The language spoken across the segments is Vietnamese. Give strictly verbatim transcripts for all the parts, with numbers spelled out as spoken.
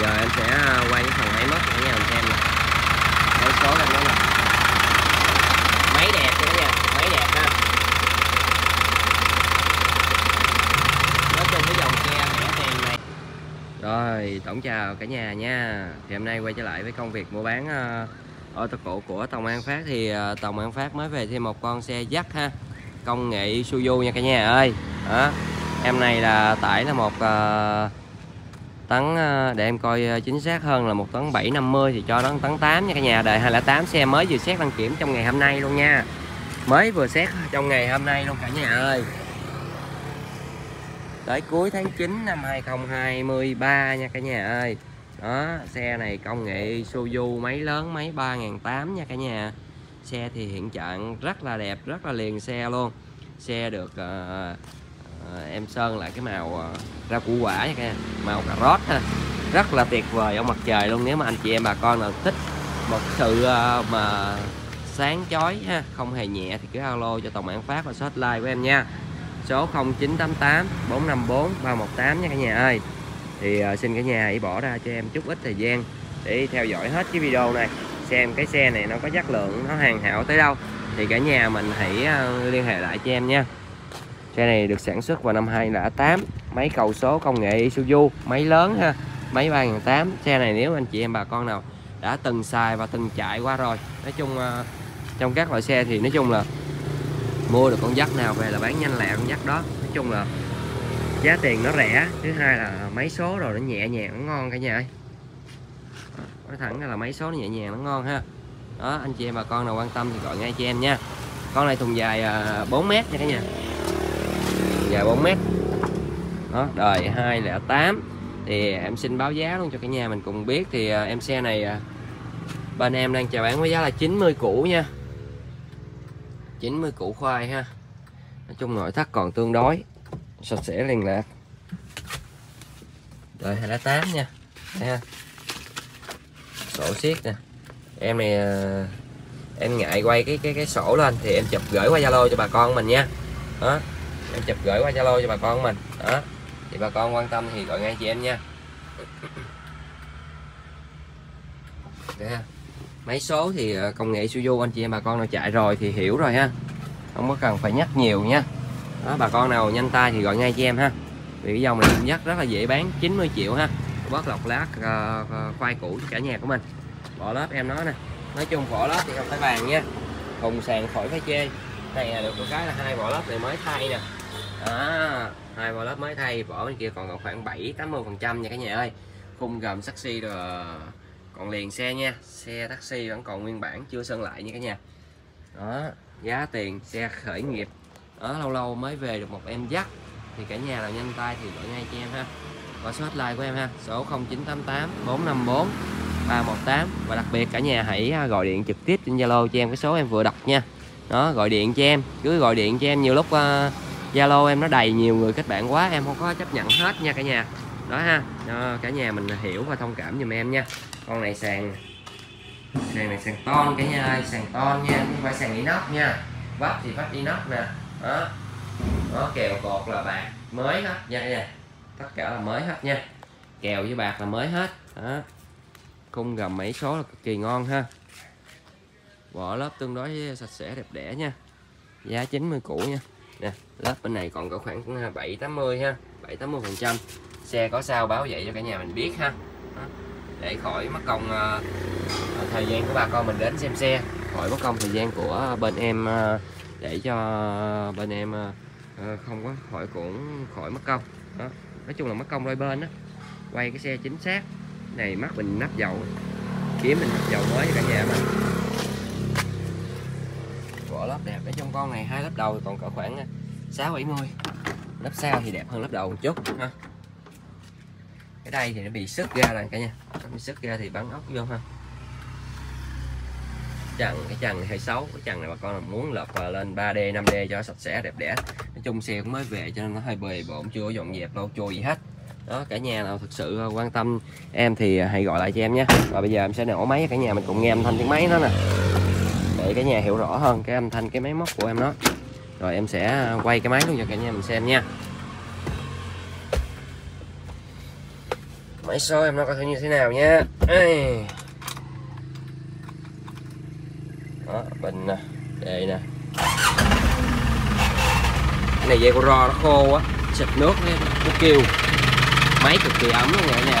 Giờ em sẽ quay cái phần máy móc để nhà mình xem nè. Máy số em đó nè. Máy đẹp nha các bạn, máy đẹp ha. Nói chung cái dòng xe rẻ tiền này. Rồi, tổng chào cả nhà nha. Thì hôm nay quay trở lại với công việc mua bán ô tô cũ của Tòng An Phát. Thì Tòng An Phát mới về thêm một con xe Jac ha, công nghệ Isuzu nha cả nhà ơi. Đó. Em này là tải là một uh, tấn, uh, để em coi chính xác hơn là một tấn bảy trăm năm mươi thì cho nó tấn tám nha cả nhà. Đời hai không không tám, xe mới vừa xét đăng kiểm trong ngày hôm nay luôn nha. Mới vừa xét trong ngày hôm nay luôn cả nhà ơi. Tới cuối tháng chín năm hai không hai ba nha cả nhà ơi. Đó, xe này công nghệ Isuzu, máy lớn, máy ba nghìn tám trăm nha cả nhà. Xe thì hiện trạng rất là đẹp, rất là liền xe luôn. Xe được uh, uh, em sơn lại cái màu uh, rau củ quả nha cả nhà, màu cà rốt ha. Rất là tuyệt vời ở mặt trời luôn. Nếu mà anh chị em bà con nào thích một sự uh, mà sáng chói ha, không hề nhẹ thì cứ alo cho Tòng An Phát và số hotline của em nha. Số không chín tám tám bốn năm bốn ba một tám nha cả nhà ơi. Thì uh, xin cả nhà hãy bỏ ra cho em chút ít thời gian để theo dõi hết cái video này, xem cái xe này nó có chất lượng, nó hoàn hảo tới đâu thì cả nhà mình hãy liên hệ lại cho em nha. Xe này được sản xuất vào năm hai không không tám, máy cầu số công nghệ Isuzu, máy lớn ha, máy ba nghìn tám trăm. Xe này nếu anh chị em bà con nào đã từng xài và từng chạy qua rồi, nói chung trong các loại xe thì nói chung là mua được con Jac nào về là bán nhanh lẹ con Jac đó. Nói chung là giá tiền nó rẻ, thứ hai là máy số rồi nó nhẹ nhàng, nó ngon cả nhà ơi. Nói thẳng là máy số nó nhẹ nhàng, nó ngon ha. Đó, anh chị em bà con nào quan tâm thì gọi ngay cho em nha. Con này thùng dài bốn mét nha cả nhà. Thùng dài bốn mét. Đó, đời hai không không tám. Thì em xin báo giá luôn cho cả nhà mình cùng biết. Thì em xe này bên em đang chào bán với giá là chín mươi củ nha. chín mươi củ khoai ha. Nói chung nội thất còn tương đối, sạch sẽ liền lạc. Đời hai không không tám nha. Đây ha. Sổ siết nè. Em này em ngại quay cái cái cái sổ lên thì em chụp gửi qua Zalo cho bà con mình nha. Đó, em chụp gửi qua Zalo cho bà con mình. Đó. Thì bà con quan tâm thì gọi ngay chị em nha. Đây ha. Máy số thì công nghệ Isuzu, anh chị em bà con nào chạy rồi thì hiểu rồi ha. Không có cần phải nhắc nhiều nha. Đó, bà con nào nhanh tay thì gọi ngay chị em ha. Vì cái dòng này cũng rất, rất là dễ bán, chín mươi triệu ha. Bớt lọc lát uh, khoai củ cho cả nhà của mình. Vỏ lớp em nói nè, nói chung vỏ lớp thì không phải bàn nha, thùng sàn khỏi phải chê. Này là được một cái là hai vỏ lớp này mới thay nè. Đó, hai vỏ lớp mới thay, vỏ bên kia còn, còn khoảng bảy tám mươi phần trăm nha cả nhà ơi. Khung gầm taxi rồi còn liền xe nha, xe taxi vẫn còn nguyên bản chưa sơn lại nha cả nhà. Đó, giá tiền xe khởi nghiệp. Đó, lâu lâu mới về được một em Jac thì cả nhà nào nhanh tay thì gọi ngay cho em ha. Và số hotline của em ha, số không chín tám tám bốn năm bốn ba một tám. Và đặc biệt cả nhà hãy gọi điện trực tiếp trên Zalo cho em cái số em vừa đọc nha. Đó, gọi điện cho em, cứ gọi điện cho em, nhiều lúc uh, Zalo em nó đầy nhiều người kết bạn quá, em không có chấp nhận hết nha cả nhà. Đó ha, đó, cả nhà mình hiểu và thông cảm giùm em nha. Con này sàn sàn này sàn ton cả nhà ơi, sàn ton nha, không phải sàn inox nha. Vách thì vách inox nè. Đó. Đó, kèo cột là bạc mới hết nha cả nhà. Tất cả là mới hết nha, kèo với bạc là mới hết. Đó. Khung gầm mảy số là cực kỳ ngon ha, vỏ lớp tương đối sạch sẽ đẹp đẽ nha. Giá chín mươi củ nha. Nè, lớp bên này còn có khoảng bảy tám mươi ha, bảy tám mươi phần trăm. Xe có sao báo vậy cho cả nhà mình biết ha. Đó. Để khỏi mất công uh, thời gian của bà con mình đến xem xe, khỏi mất công thời gian của bên em uh, để cho bên em uh, không có khỏi cũng khỏi mất công. Đó. Nói chung là mất công đôi bên đó. Quay cái xe chính xác này, mắc mình nắp dầu, kiếm mình nắp dầu mới cho cả nhà mình. Vỏ lớp đẹp ở trong con này, hai lớp đầu còn cỡ khoảng sáu bảy mươi, lớp sau thì đẹp hơn lớp đầu một chút ha. Cái đây thì nó bị sứt ra rồi cả nhà, nó bị sứt ra thì bắn ốc vô ha. Trần, cái trần này hơi xấu, cái trần này bà con là muốn lợp lên ba D năm D cho sạch sẽ đẹp đẽ. Nói chung xe cũng mới về cho nên nó hơi bề bộn, chưa dọn dẹp lâu chua gì hết. Đó, cả nhà nào thực sự quan tâm em thì hãy gọi lại cho em nha. Và bây giờ em sẽ nổ máy, cả nhà mình cùng nghe âm thanh tiếng máy nó nè, để cả nhà hiểu rõ hơn cái âm thanh cái máy móc của em nó. Rồi em sẽ quay cái máy luôn cho cả nhà mình xem nha. Máy soi em nó có thể như thế nào nhé. Đó, bình nè, đề nè. Cái này dây của ro nó khô quá, xịt nước nó kêu. Máy cực kỳ ấm luôn nè nè.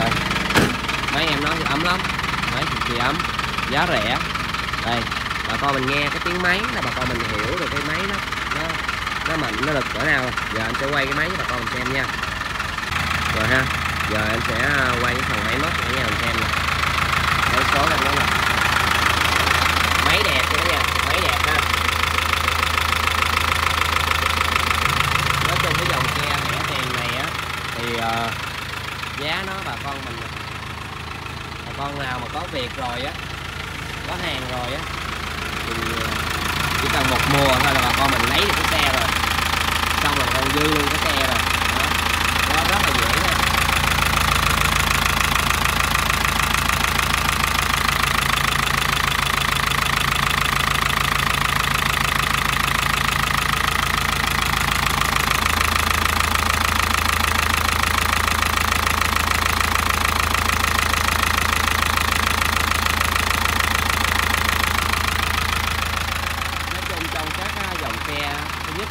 Máy em nó thì ấm lắm, máy cực kỳ ấm, giá rẻ. Đây, bà con mình nghe cái tiếng máy là bà con mình hiểu được cái máy nó nó nó mạnh, nó lực cỡ nào. Giờ anh sẽ quay cái máy cho bà con mình xem nha. Rồi ha, giờ anh sẽ quay cái phần máy móc để nhà mình xem nè. Máy số này nó nè, máy đẹp nữa nha, máy đẹp ha. Nói chung cái dòng xe rẻ tiền này á thì uh, giá nó bà con mình, bà con nào mà có việc rồi á, có hàng rồi á thì chỉ cần một mùa thôi là bà con mình lấy được cái xe rồi, xong rồi còn dư luôn cái xe rồi. Đó, rất là dễ nha.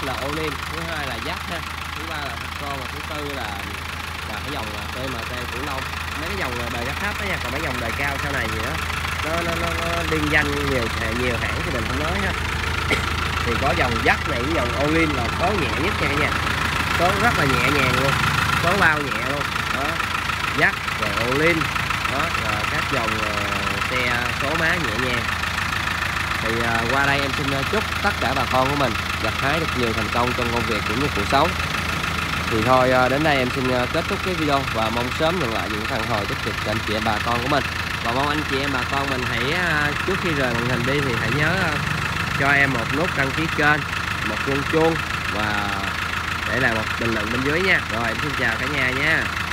Là Olin, thứ hai là Jac ha, thứ ba là con và thứ tư là là cái dòng tê em tê Cửu Long. Mấy cái dòng đời giá thấp đó nha, còn mấy dòng đời cao sau này gì đó nó nó nó, nó liên danh nhiều nhiều hãng thì mình không nói ha. Thì có dòng Jac này với dòng Olin là có nhẹ nhất nha nha, có rất là nhẹ nhàng luôn, có bao nhẹ luôn đó. Jac rồi Olin đó là các dòng xe số má nhẹ nhàng. Thì qua đây em xin chúc tất cả bà con của mình gặt hái được nhiều thành công trong công việc cũng như cuộc sống. Thì thôi đến đây em xin kết thúc cái video và mong sớm nhận lại những phản hồi tích cực từ anh chị em bà con của mình. Và mong anh chị em bà con mình hãy trước khi rời màn hình đi thì hãy nhớ cho em một nút đăng ký kênh, một chuông chuông và để lại một bình luận bên dưới nha. Rồi em xin chào cả nhà nha.